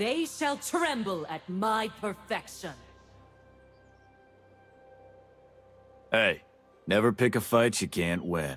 They shall tremble at my perfection. Hey, never pick a fight you can't win.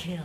Kill.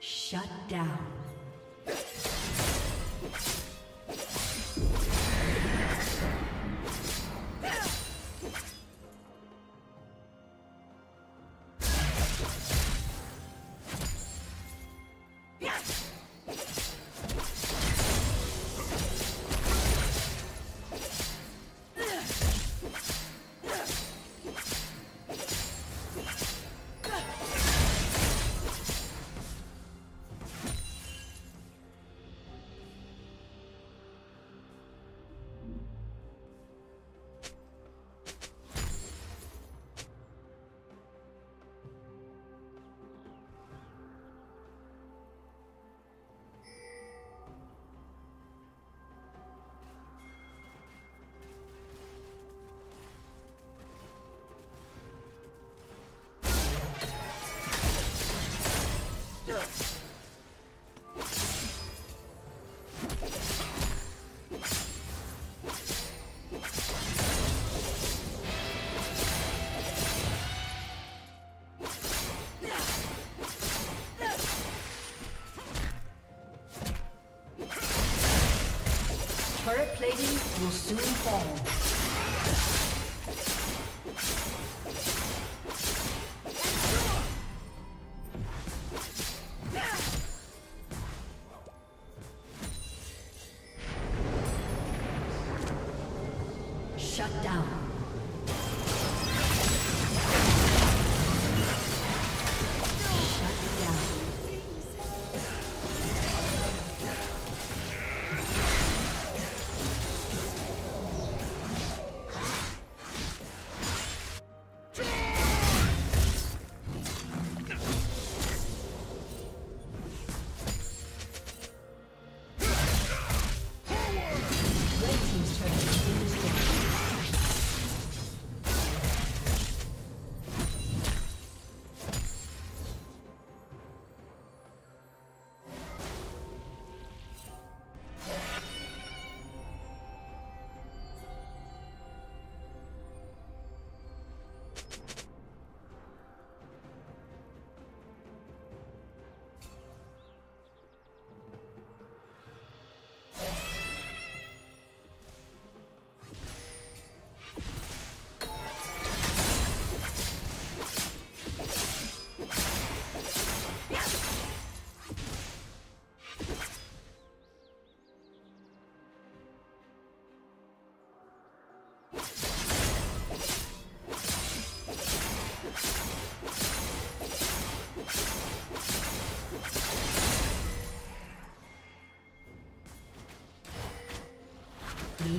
Shut down. soon fall. Blue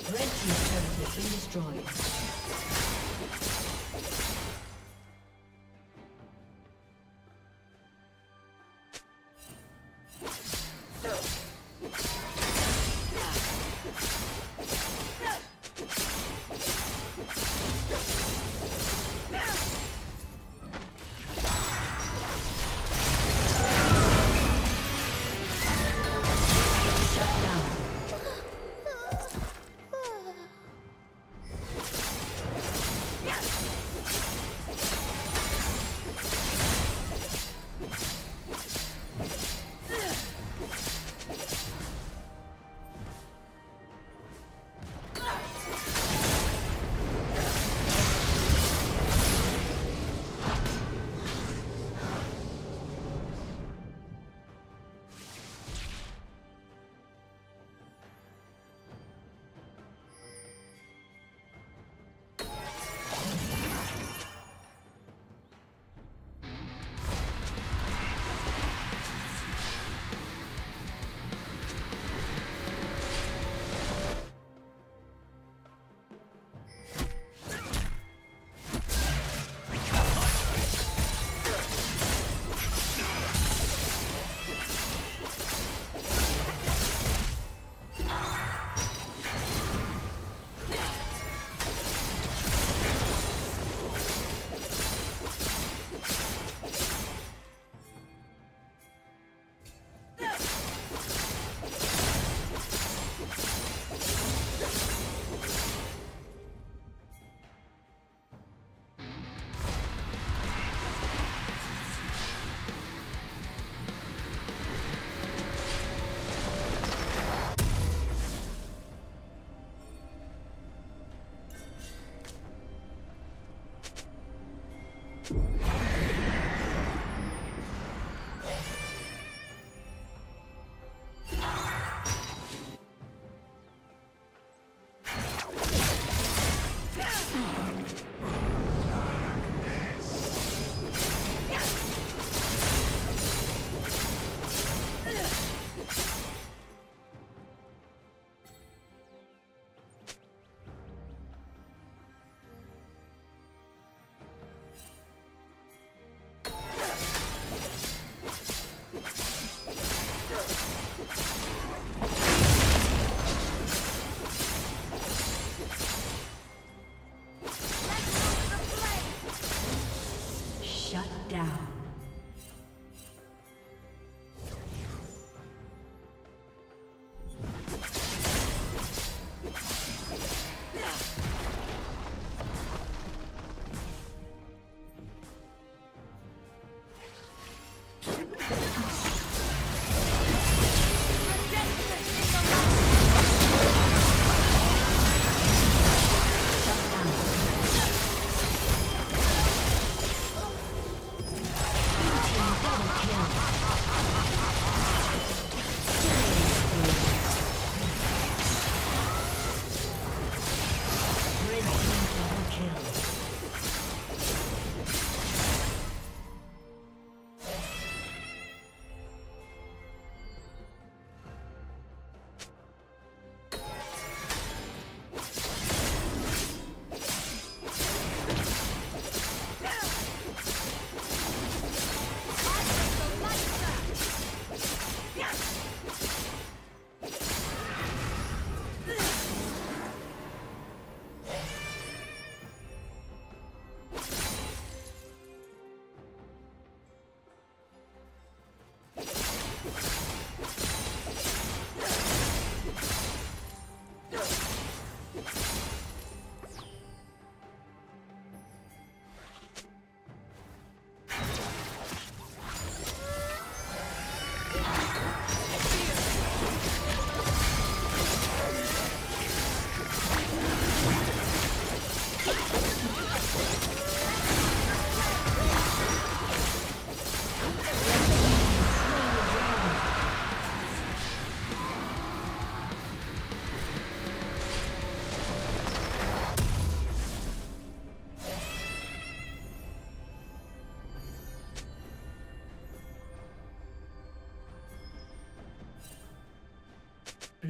Red team's turret has been destroyed.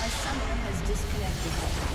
A summoner has disconnected.